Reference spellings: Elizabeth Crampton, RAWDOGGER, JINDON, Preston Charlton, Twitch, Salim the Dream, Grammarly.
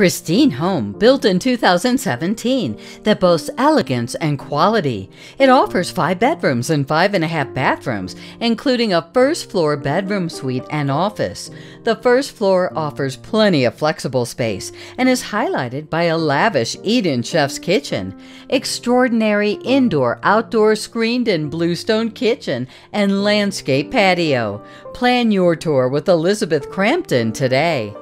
pristine home built in 2017 that boasts elegance and quality. It offers 5 bedrooms and 5.5 bathrooms, including a first-floor bedroom suite and office. The first floor offers plenty of flexible space and is highlighted by a lavish Eden chef's kitchen, extraordinary indoor-outdoor screened and bluestone kitchen, and landscape patio. Plan your tour with Elizabeth Crampton today.